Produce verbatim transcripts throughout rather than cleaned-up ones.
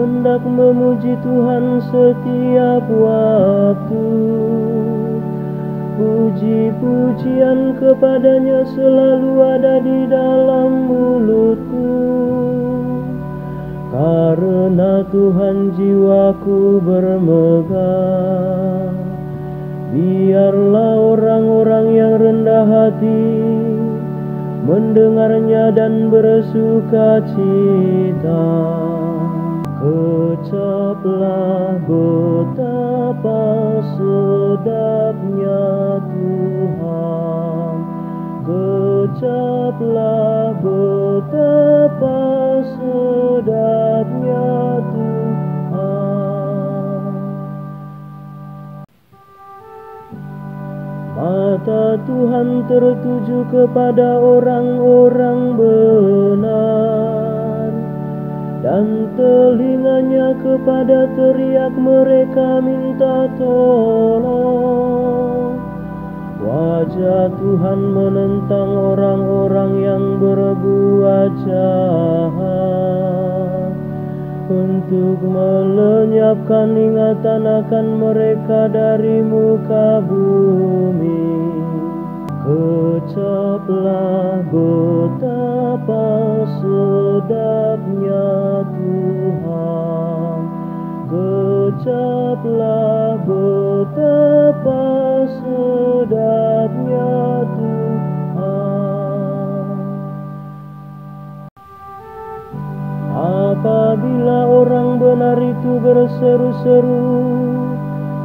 hendak memuji Tuhan setiap waktu. Puji-pujian kepadanya selalu ada di dalam mulutku. Karena Tuhan jiwaku bermegah. Biarlah orang-orang yang rendah hati mendengarnya dan bersuka cita. Kecaplah betapa sedapnya Tuhan. Kecaplah betapa sedapnya Tuhan. Mata Tuhan tertuju kepada orang-orang benar, dan telinganya kepada teriak mereka minta tolong. Wajah Tuhan menentang orang-orang yang berbuat jahat, untuk melenyapkan ingatan akan mereka dari muka bumi. Kecaplah betapa sedapnya Tuhan. Kecaplah betapa sedapnya Tuhan. Apabila orang benar itu berseru-seru,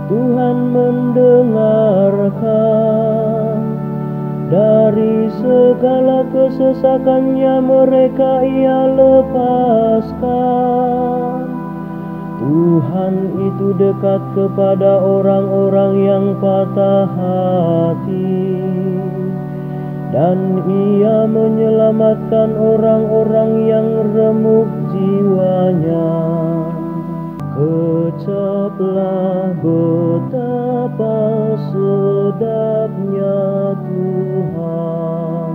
Tuhan mendengarkan. Dari segala kesesakannya mereka Ia lepaskan. Tuhan itu dekat kepada orang-orang yang patah hati, dan Ia menyelamatkan orang-orang yang remuk jiwanya. Kecaplah betapa sedapnya Tuhan.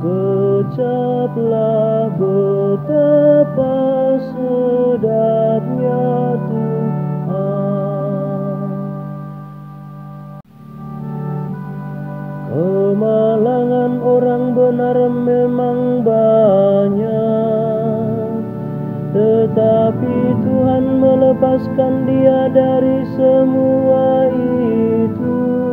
Kecaplah betapa sedapnya Tuhan. Kemalangan orang benar memang banyak, tetapi Tuhan melepaskan dia dari semua itu.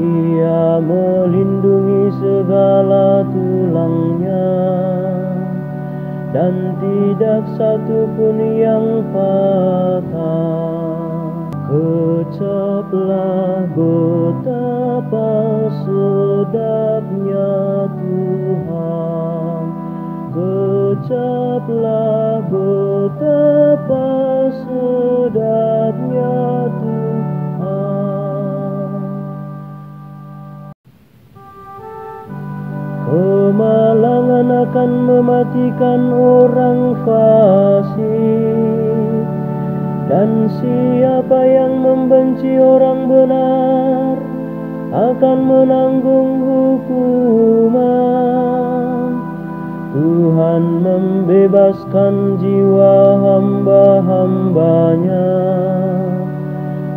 Ia melindungi segala tulangnya, dan tidak satu pun yang patah. Kecaplah betapa sedapnya Tuhan. Kecaplah betapa sedapnya Tuhan. Kemalangan akan mematikan orang fasik, dan siapa yang membenci orang benar akan menanggung hukuman. Tuhan membebaskan jiwa hamba-hambanya,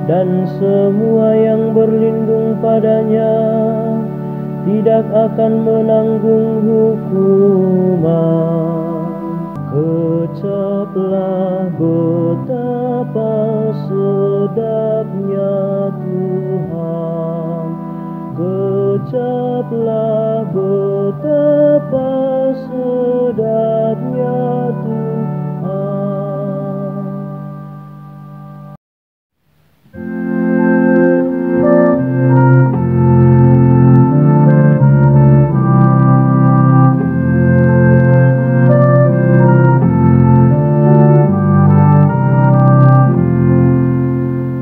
dan semua yang berlindung padanya tidak akan menanggung hukuman. Kecaplah betapa sedapnya Tuhan. Kecaplah betapa sedapnya Tuhan.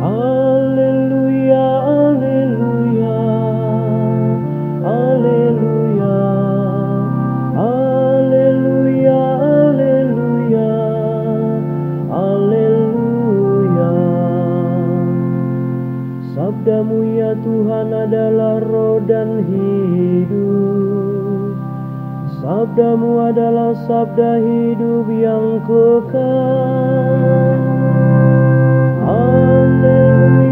Alleluia, alleluia, alleluia. Sabdamu ya Tuhan adalah roh dan hidup, Sabdamu adalah sabda hidup yang kekal. Alleluya.